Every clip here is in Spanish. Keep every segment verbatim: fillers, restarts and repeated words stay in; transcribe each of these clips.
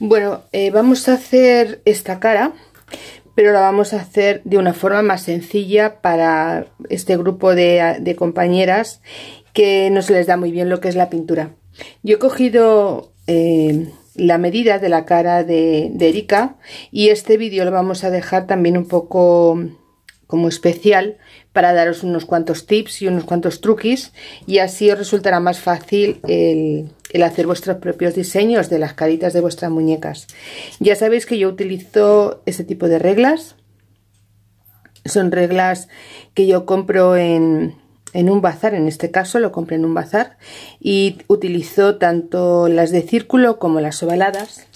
Bueno, eh, vamos a hacer esta cara, pero la vamos a hacer de una forma más sencilla para este grupo de, de compañeras que no se les da muy bien lo que es la pintura. Yo he cogido eh, la medida de la cara de, de Erika, y este vídeo lo vamos a dejar también un poco como especial para daros unos cuantos tips y unos cuantos truquis, y así os resultará más fácil el, el hacer vuestros propios diseños de las caritas de vuestras muñecas. Ya sabéis que yo utilizo este tipo de reglas, son reglas que yo compro en, en un bazar, en este caso lo compré en un bazar, y utilizo tanto las de círculo como las ovaladas.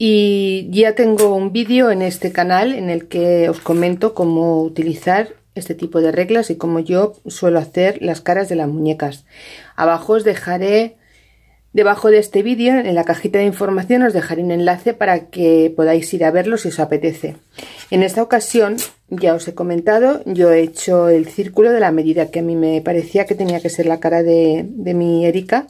Y ya tengo un vídeo en este canal en el que os comento cómo utilizar este tipo de reglas y cómo yo suelo hacer las caras de las muñecas. Abajo os dejaré, debajo de este vídeo, en la cajita de información, os dejaré un enlace para que podáis ir a verlo si os apetece. En esta ocasión, ya os he comentado, yo he hecho el círculo de la medida que a mí me parecía que tenía que ser la cara de, de mi Erika.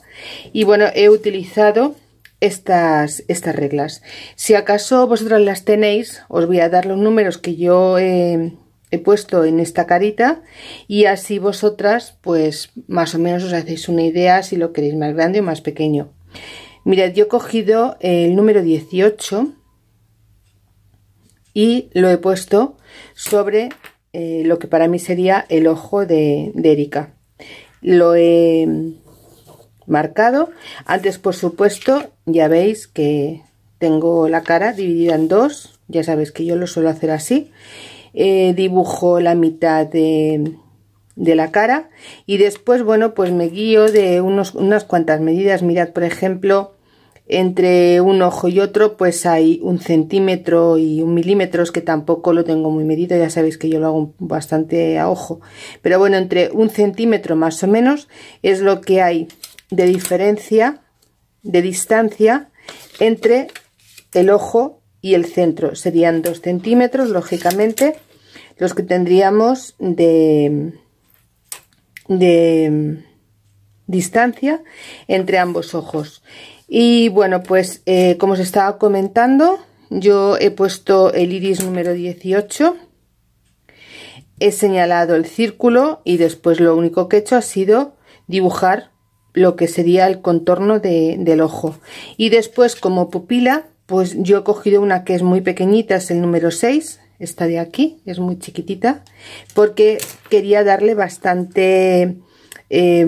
Y bueno, he utilizado Estas, estas reglas. Si acaso vosotras las tenéis, os voy a dar los números que yo he, he puesto en esta carita, y así vosotras pues más o menos os hacéis una idea si lo queréis más grande o más pequeño. Mirad, yo he cogido el número dieciocho y lo he puesto sobre eh, lo que para mí sería el ojo de, de Erika. Lo he marcado. Antes, por supuesto, ya veis que tengo la cara dividida en dos, ya sabéis que yo lo suelo hacer así. Eh, dibujo la mitad de, de la cara y después, bueno, pues me guío de unos, unas cuantas medidas. Mirad, por ejemplo, entre un ojo y otro pues hay un centímetro y un milímetro, que tampoco lo tengo muy medido, ya sabéis que yo lo hago bastante a ojo, pero bueno, entre un centímetro más o menos es lo que hay de diferencia, de distancia entre el ojo y el centro. Serían dos centímetros, lógicamente, los que tendríamos de, de distancia entre ambos ojos. Y bueno, pues eh, como os estaba comentando, yo he puesto el iris número dieciocho, he señalado el círculo y después lo único que he hecho ha sido dibujar lo que sería el contorno de, del ojo. Y después, como pupila, pues yo he cogido una que es muy pequeñita, es el número seis, esta de aquí, es muy chiquitita, porque quería darle bastante, eh,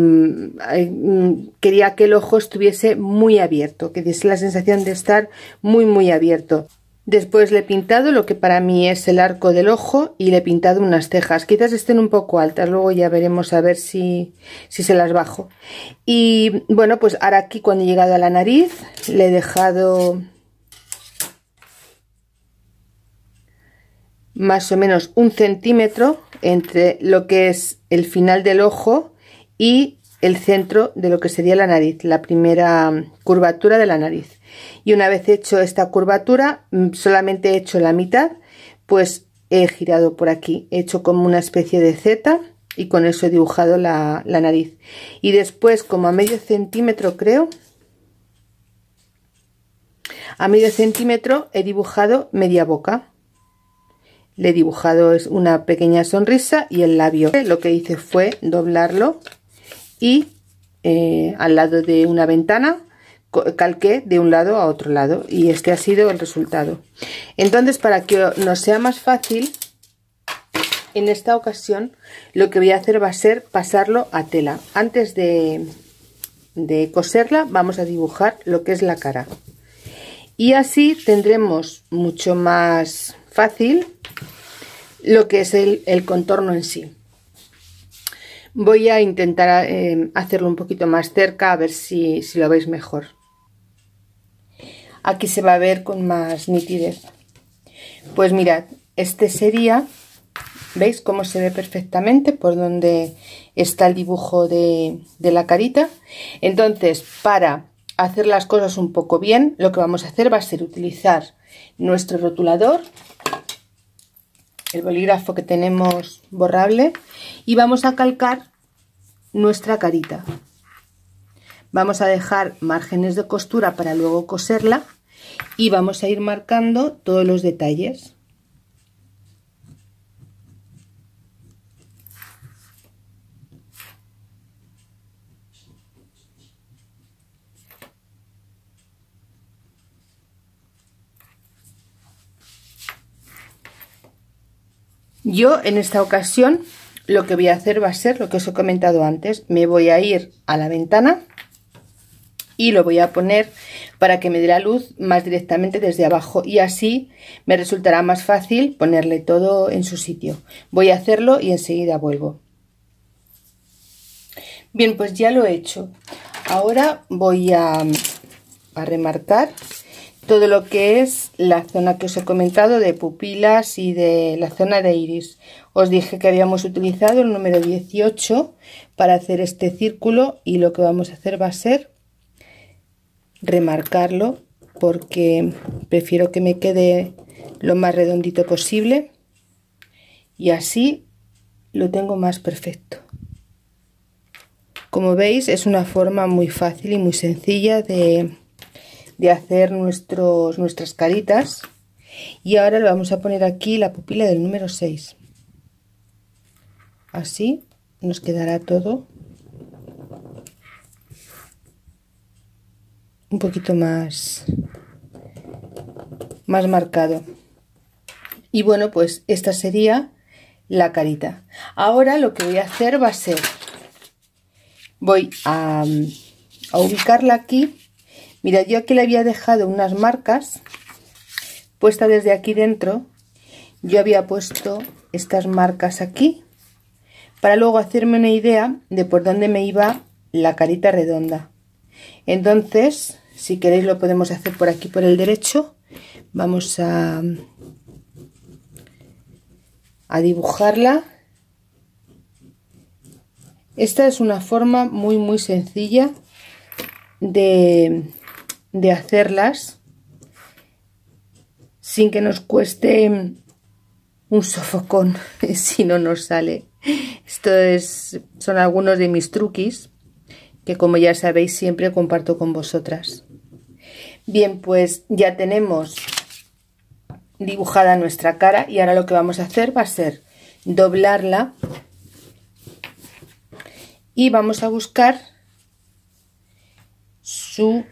quería que el ojo estuviese muy abierto, que diese la sensación de estar muy muy abierto. Después le he pintado lo que para mí es el arco del ojo y le he pintado unas cejas. Quizás estén un poco altas, luego ya veremos a ver si, si se las bajo. Y bueno, pues ahora aquí, cuando he llegado a la nariz, le he dejado más o menos un centímetro entre lo que es el final del ojo y el centro de lo que sería la nariz, la primera curvatura de la nariz. Y una vez hecho esta curvatura, solamente he hecho la mitad, pues he girado por aquí, he hecho como una especie de zeta y con eso he dibujado la, la nariz. Y después, como a medio centímetro creo, a medio centímetro he dibujado media boca. Le he dibujado una pequeña sonrisa y el labio. Lo que hice fue doblarlo y eh, al lado de una ventana calqué de un lado a otro lado, y este ha sido el resultado. Entonces, para que nos sea más fácil, en esta ocasión lo que voy a hacer va a ser pasarlo a tela. Antes de, de coserla vamos a dibujar lo que es la cara, y así tendremos mucho más fácil lo que es el, el contorno en sí. Voy a intentar eh, hacerlo un poquito más cerca, a ver si, si lo veis mejor. Aquí se va a ver con más nitidez. Pues mirad, este sería, ¿veis cómo se ve perfectamente por donde está el dibujo de, de la carita? Entonces, para hacer las cosas un poco bien, lo que vamos a hacer va a ser utilizar nuestro rotulador el bolígrafo que tenemos borrable, y vamos a calcar nuestra carita. Vamos a dejar márgenes de costura para luego coserla y vamos a ir marcando todos los detalles. Yo en esta ocasión lo que voy a hacer va a ser lo que os he comentado antes. Me voy a ir a la ventana y lo voy a poner para que me dé la luz más directamente desde abajo, y así me resultará más fácil ponerle todo en su sitio. Voy a hacerlo y enseguida vuelvo. Bien, pues ya lo he hecho. Ahora voy a, a remarcar todo lo que es la zona que os he comentado de pupilas y de la zona de iris. Os dije que habíamos utilizado el número dieciocho para hacer este círculo, y lo que vamos a hacer va a ser remarcarlo, porque prefiero que me quede lo más redondito posible y así lo tengo más perfecto. Como veis, es una forma muy fácil y muy sencilla de de hacer nuestros, nuestras caritas. Y ahora le vamos a poner aquí la pupila del número seis. Así nos quedará todo un poquito más, más marcado. Y bueno, pues esta sería la carita. Ahora lo que voy a hacer va a ser, voy a, a ubicarla aquí. Mira, yo aquí le había dejado unas marcas puestas desde aquí dentro. Yo había puesto estas marcas aquí para luego hacerme una idea de por dónde me iba la carita redonda. Entonces, si queréis, lo podemos hacer por aquí, por el derecho. Vamos a, a dibujarla. Esta es una forma muy muy sencilla de... de hacerlas sin que nos cueste un sofocón si no nos sale. Esto es, son algunos de mis truquis que, como ya sabéis, siempre comparto con vosotras. Bien, pues ya tenemos dibujada nuestra cara, y ahora lo que vamos a hacer va a ser doblarla y vamos a buscar su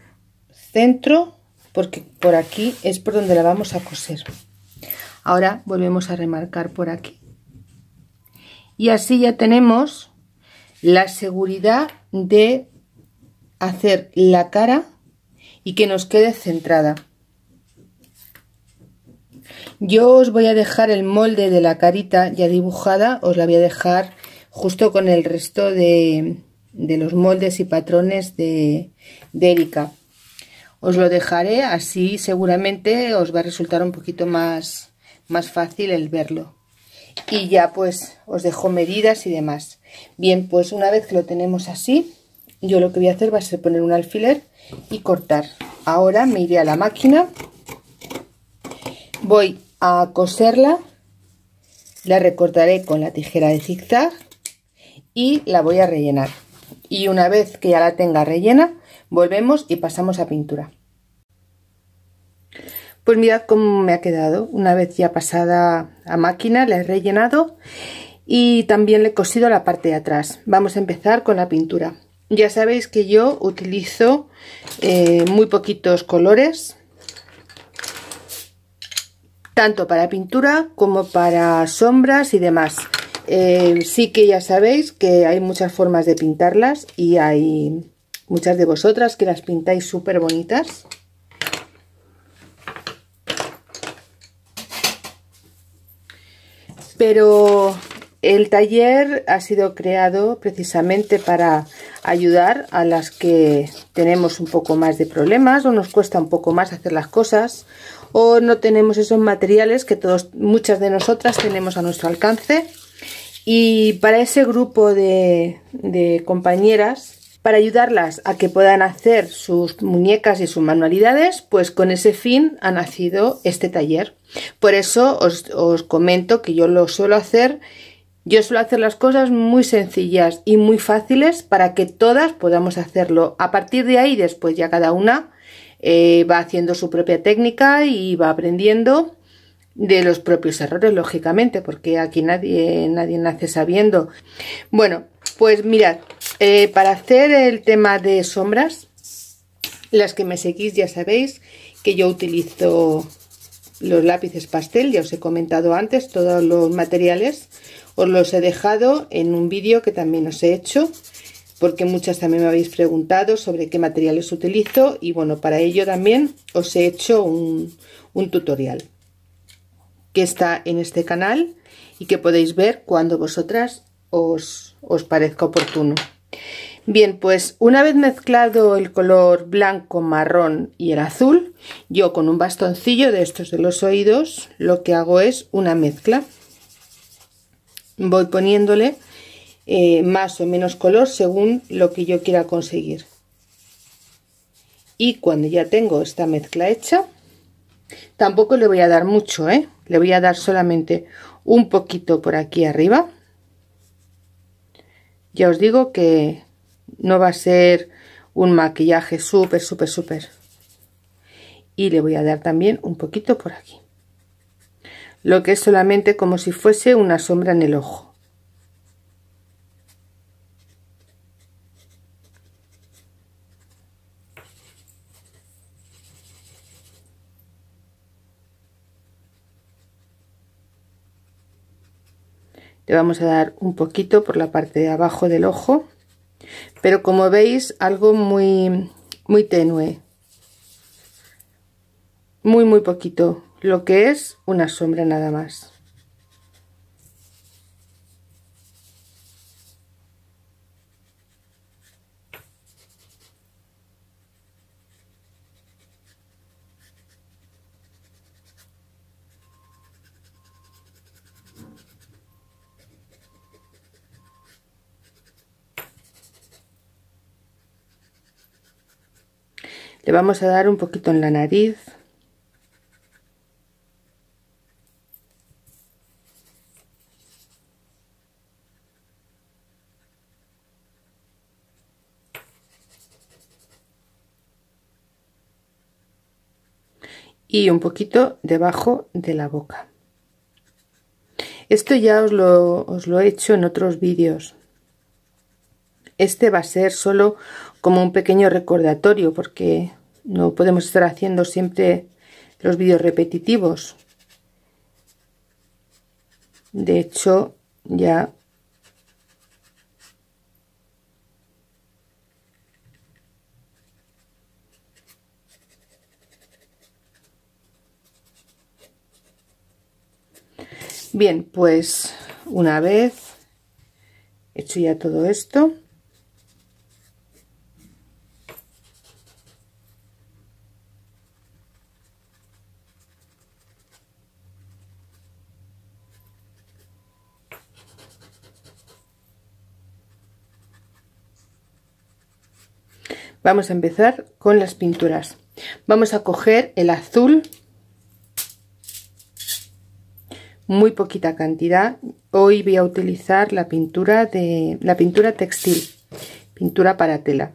centro, porque por aquí es por donde la vamos a coser. Ahora volvemos a remarcar por aquí y así ya tenemos la seguridad de hacer la cara y que nos quede centrada. Yo os voy a dejar el molde de la carita ya dibujada, os la voy a dejar justo con el resto de, de los moldes y patrones de, de Erika. Os lo dejaré, así seguramente os va a resultar un poquito más, más fácil el verlo. Y ya pues os dejo medidas y demás. Bien, pues una vez que lo tenemos así, yo lo que voy a hacer va a ser poner un alfiler y cortar. Ahora me iré a la máquina, voy a coserla, la recortaré con la tijera de zigzag y la voy a rellenar. Y una vez que ya la tenga rellena, volvemos y pasamos a pintura. Pues mirad cómo me ha quedado. Una vez ya pasada a máquina, la he rellenado y también le he cosido la parte de atrás. Vamos a empezar con la pintura. Ya sabéis que yo utilizo eh, muy poquitos colores, tanto para pintura como para sombras y demás. Eh, sí que ya sabéis que hay muchas formas de pintarlas y hay muchas de vosotras que las pintáis súper bonitas. Pero el taller ha sido creado precisamente para ayudar a las que tenemos un poco más de problemas, o nos cuesta un poco más hacer las cosas, o no tenemos esos materiales que todos, muchas de nosotras tenemos a nuestro alcance. Y para ese grupo de, de compañeras para ayudarlas a que puedan hacer sus muñecas y sus manualidades, pues con ese fin ha nacido este taller. Por eso os, os comento que yo lo suelo hacer, yo suelo hacer las cosas muy sencillas y muy fáciles para que todas podamos hacerlo. A partir de ahí después ya cada una eh, va haciendo su propia técnica y va aprendiendo de los propios errores, lógicamente, porque aquí nadie, nadie nace sabiendo. Bueno, pues mirad, eh, para hacer el tema de sombras, las que me seguís ya sabéis que yo utilizo los lápices pastel, ya os he comentado antes, todos los materiales os los he dejado en un vídeo que también os he hecho, porque muchas también me habéis preguntado sobre qué materiales utilizo, y bueno, para ello también os he hecho un, un tutorial que está en este canal y que podéis ver cuando vosotras os, os parezca oportuno. Bien, pues una vez mezclado el color blanco, marrón y el azul, yo con un bastoncillo de estos de los oídos lo que hago es una mezcla. Voy poniéndole eh, más o menos color según lo que yo quiera conseguir. Y cuando ya tengo esta mezcla hecha, tampoco le voy a dar mucho, ¿eh? Le voy a dar solamente un poquito por aquí arriba. Ya os digo que no va a ser un maquillaje súper, súper, súper. Y le voy a dar también un poquito por aquí. Lo que es solamente como si fuese una sombra en el ojo. Le vamos a dar un poquito por la parte de abajo del ojo, pero como veis, algo muy muy tenue, muy muy poquito, lo que es una sombra nada más. Le vamos a dar un poquito en la nariz. Y un poquito debajo de la boca. Esto ya os lo, os lo he hecho en otros vídeos. Este va a ser solo como un pequeño recordatorio, porque no podemos estar haciendo siempre los vídeos repetitivos. De hecho, ya bien, pues una vez hecho ya todo esto, vamos a empezar con las pinturas. Vamos a coger el azul, muy poquita cantidad. Hoy voy a utilizar la pintura de la pintura textil, pintura para tela.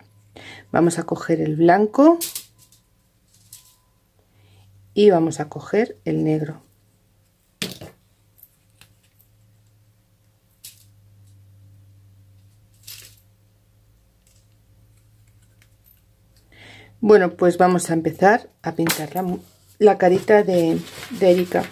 Vamos a coger el blanco y vamos a coger el negro. Bueno, pues vamos a empezar a pintar la, la carita de, de Erika.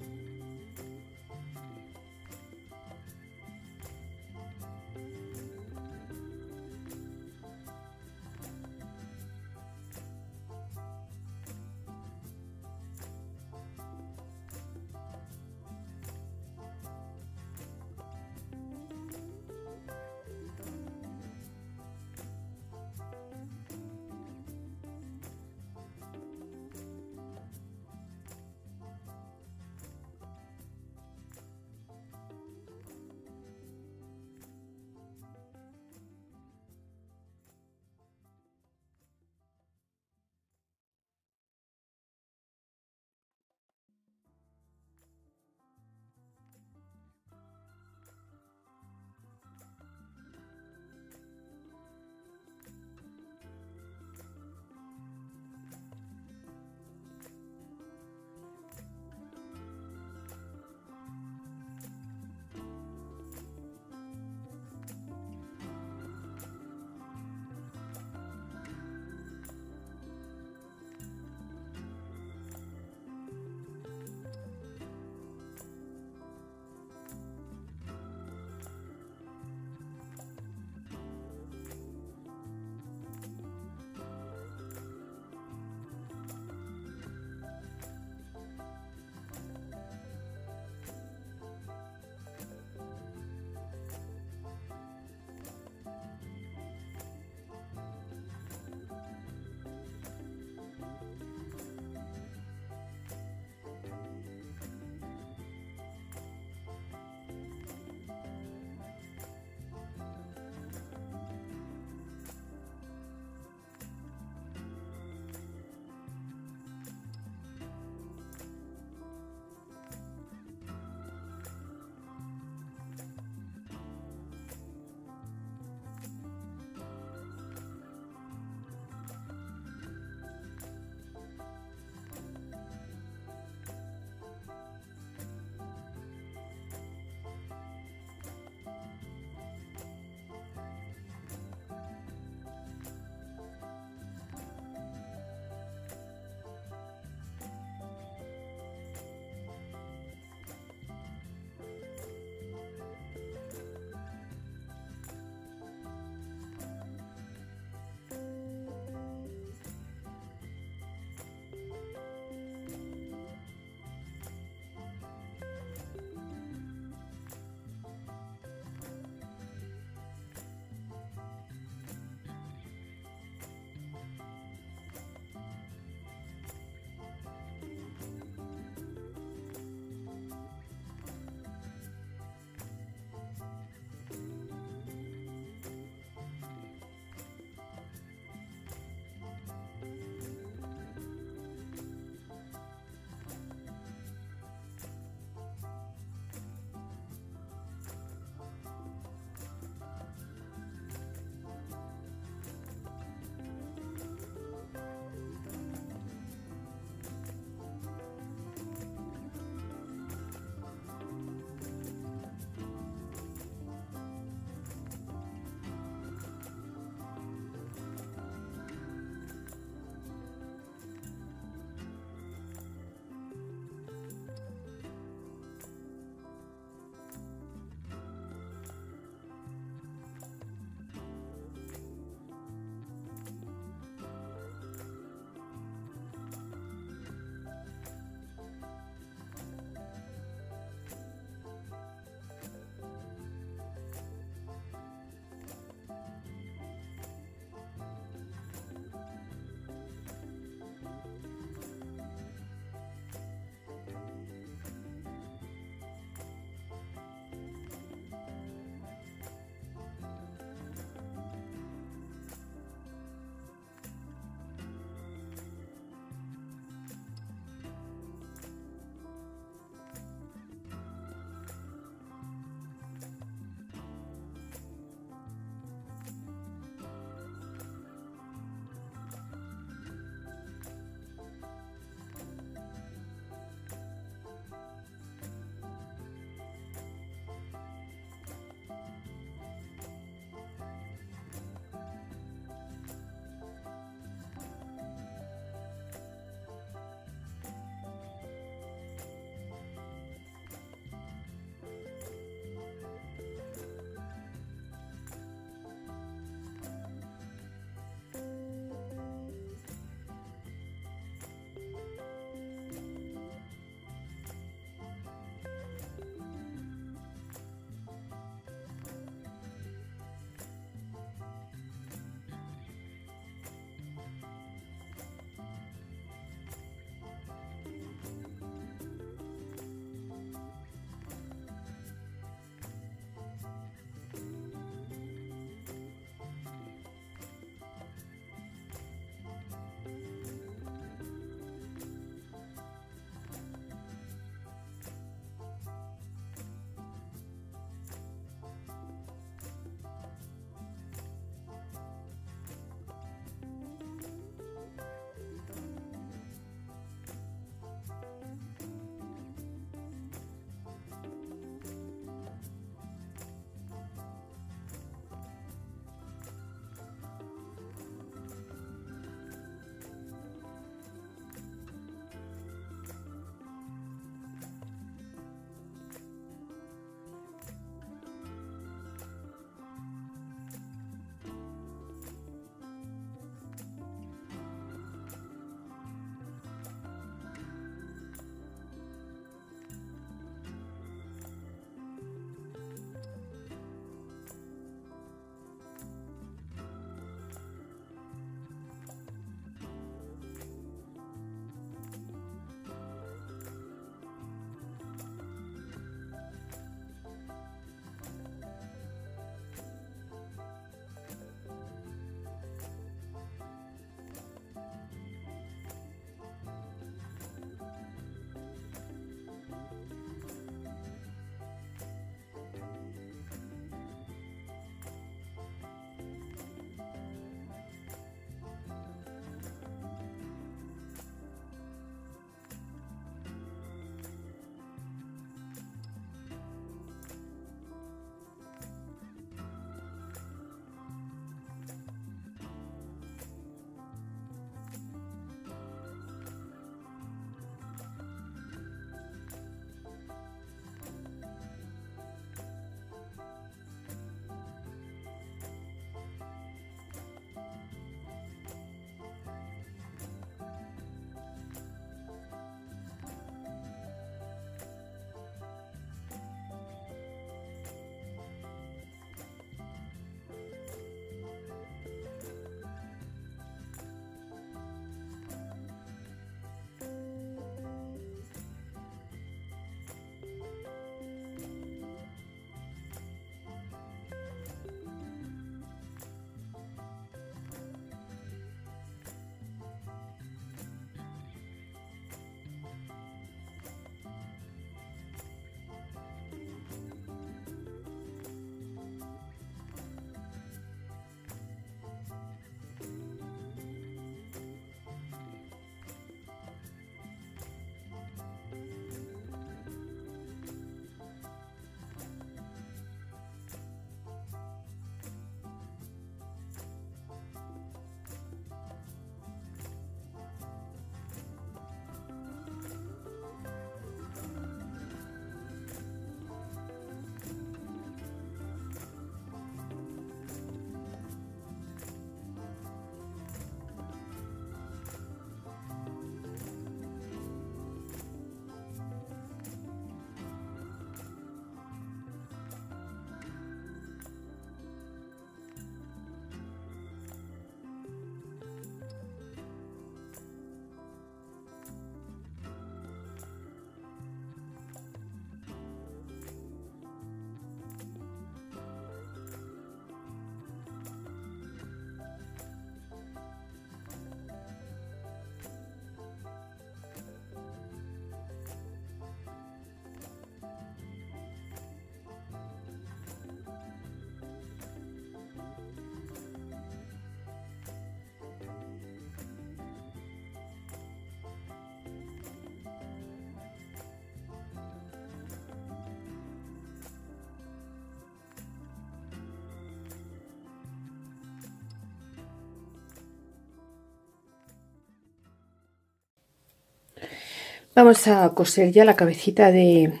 Vamos a coser ya la cabecita de,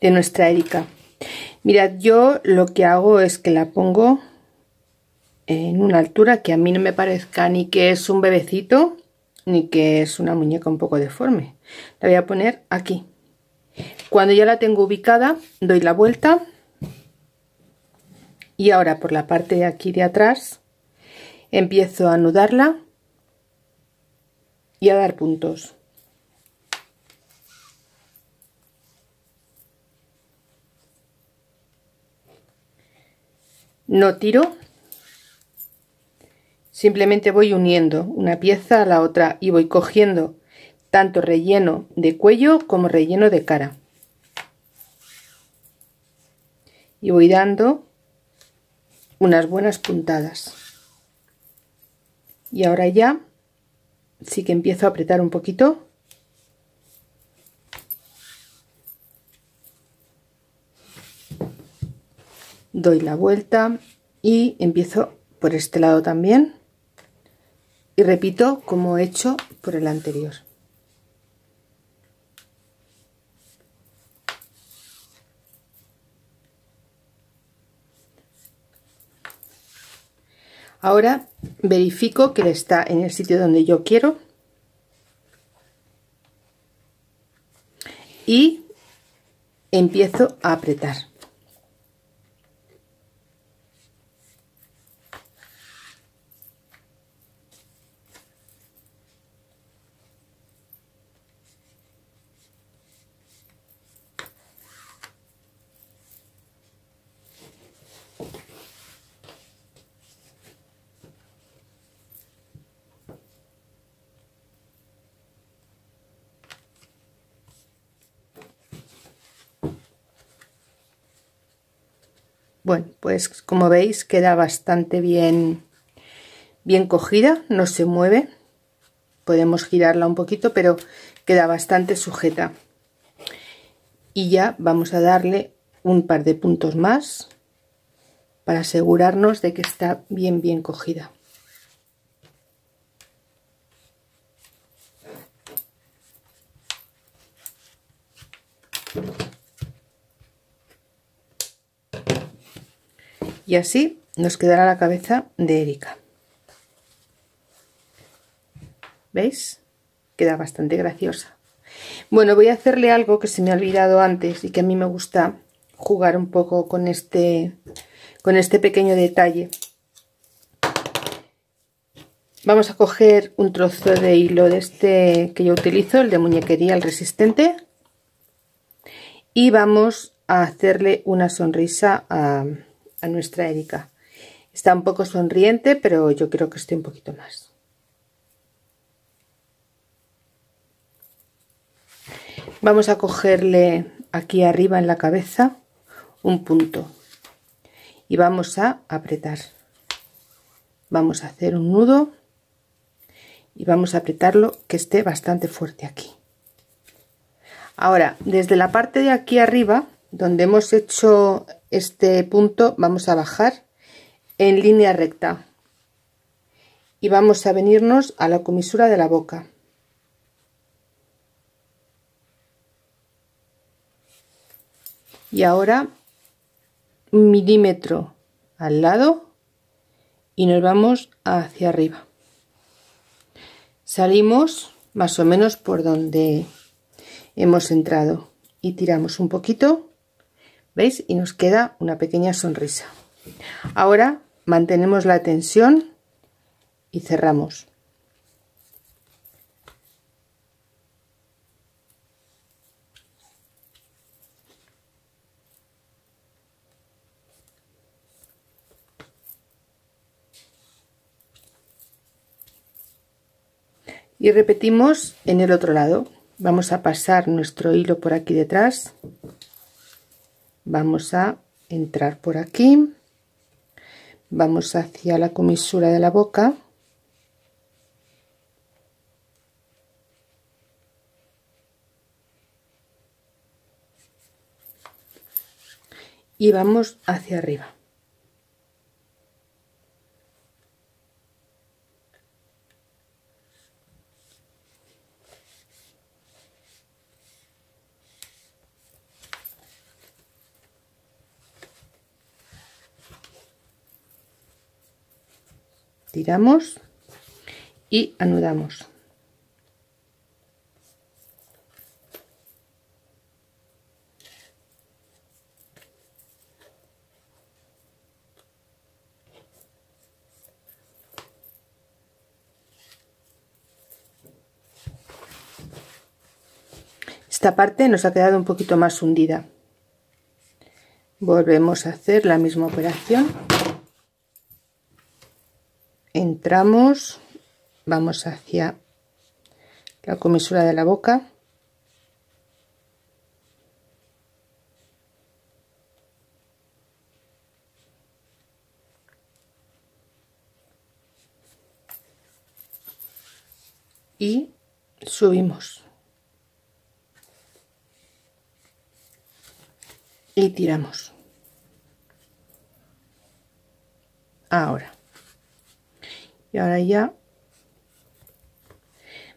de nuestra Erika. Mirad, yo lo que hago es que la pongo en una altura que a mí no me parezca ni que es un bebecito ni que es una muñeca un poco deforme. La voy a poner aquí. Cuando ya la tengo ubicada, doy la vuelta y ahora por la parte de aquí de atrás empiezo a anudarla y a dar puntos. No tiro, simplemente voy uniendo una pieza a la otra y voy cogiendo tanto relleno de cuello como relleno de cara. Y voy dando unas buenas puntadas. Y ahora ya sí que empiezo a apretar un poquito. Doy la vuelta y empiezo por este lado también. Y repito como he hecho por el anterior. Ahora verifico que está en el sitio donde yo quiero y empiezo a apretar. Bueno, pues como veis queda bastante bien, bien cogida, no se mueve. Podemos girarla un poquito, pero queda bastante sujeta. Y ya vamos a darle un par de puntos más para asegurarnos de que está bien, bien cogida. Y así nos quedará la cabeza de Erika. ¿Veis? Queda bastante graciosa. Bueno, voy a hacerle algo que se me ha olvidado antes y que a mí me gusta jugar un poco con este, con este pequeño detalle. Vamos a coger un trozo de hilo de este que yo utilizo, el de muñequería, el resistente. Y vamos a hacerle una sonrisa a... a nuestra Erika. Está un poco sonriente, pero yo creo que esté un poquito más. Vamos a cogerle aquí arriba en la cabeza un punto y vamos a apretar. Vamos a hacer un nudo y vamos a apretarlo que esté bastante fuerte aquí. Ahora, desde la parte de aquí arriba donde hemos hecho este punto, vamos a bajar en línea recta y vamos a venirnos a la comisura de la boca. Y ahora un milímetro al lado y nos vamos hacia arriba. Salimos más o menos por donde hemos entrado y tiramos un poquito. ¿Veis? Y nos queda una pequeña sonrisa. Ahora mantenemos la tensión y cerramos. Y repetimos en el otro lado. Vamos a pasar nuestro hilo por aquí detrás. Vamos a entrar por aquí, vamos hacia la comisura de la boca y vamos hacia arriba. estiramos y anudamos. Esta parte nos ha quedado un poquito más hundida. Volvemos a hacer la misma operación. Entramos, vamos hacia la comisura de la boca. Y subimos. Y tiramos. Ahora. Y ahora ya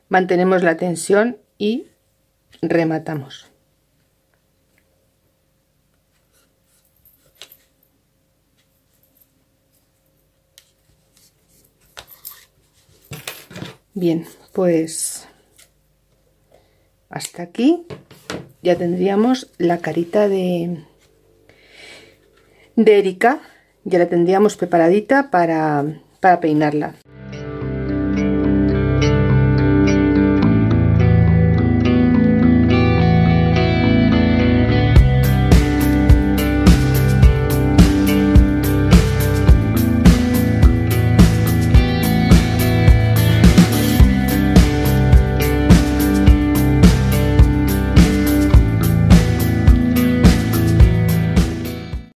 mantenemos la tensión y rematamos. Bien, pues hasta aquí ya tendríamos la carita de de Erika, ya la tendríamos preparadita para, para peinarla.